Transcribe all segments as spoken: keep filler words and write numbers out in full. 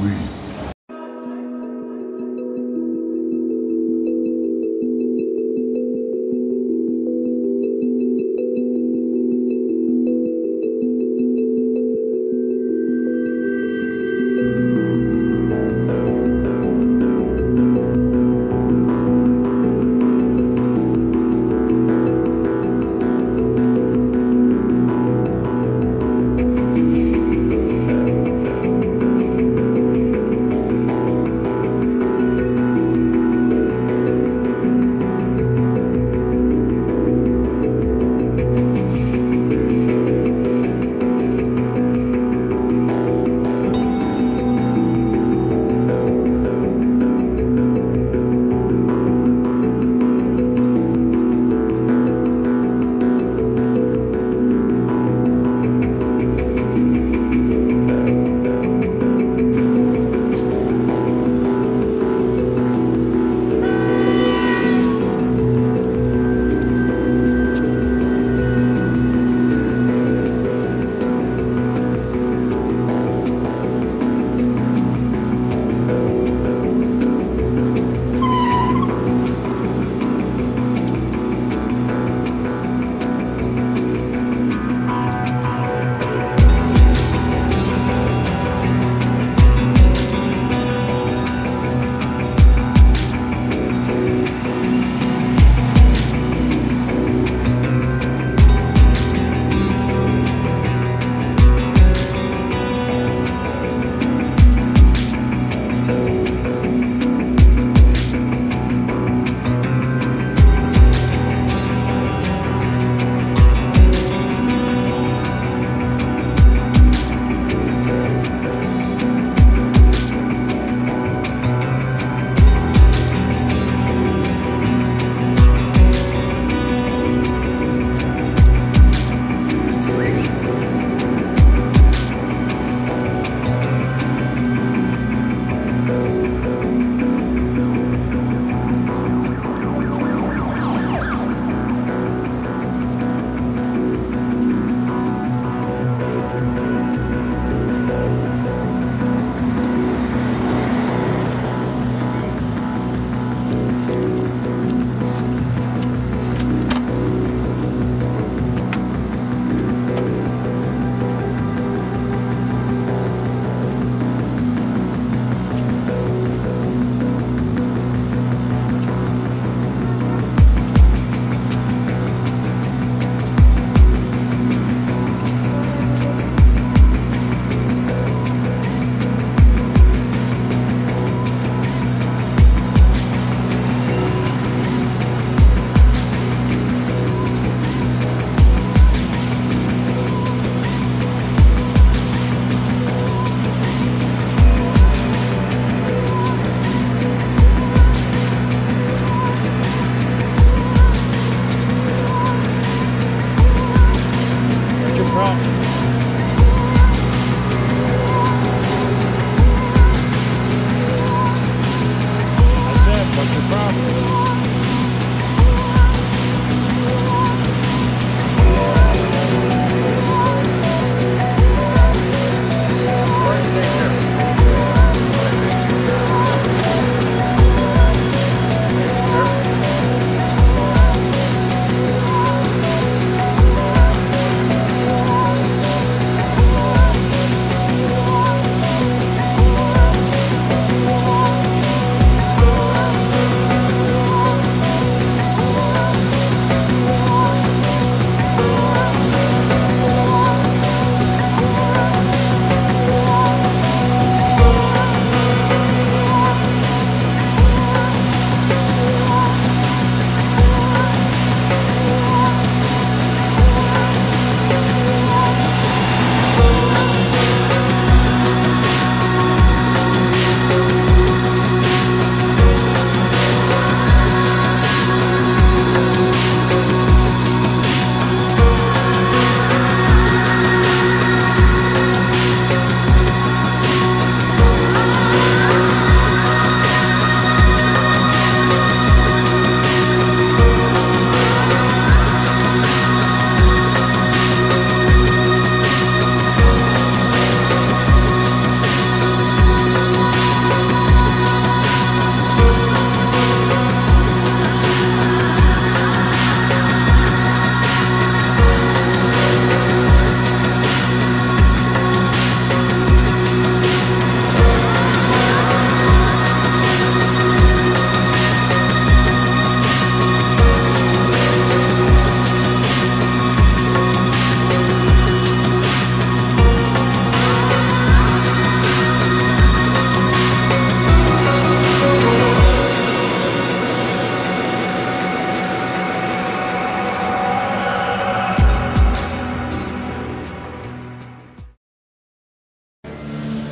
sleep.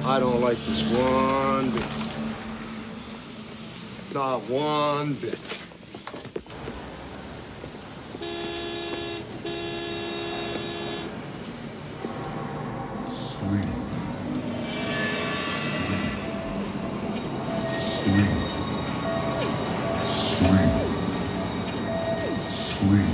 I don't like this one bit. Not one bit. Sweet. Sweet. Sweet. Sweet.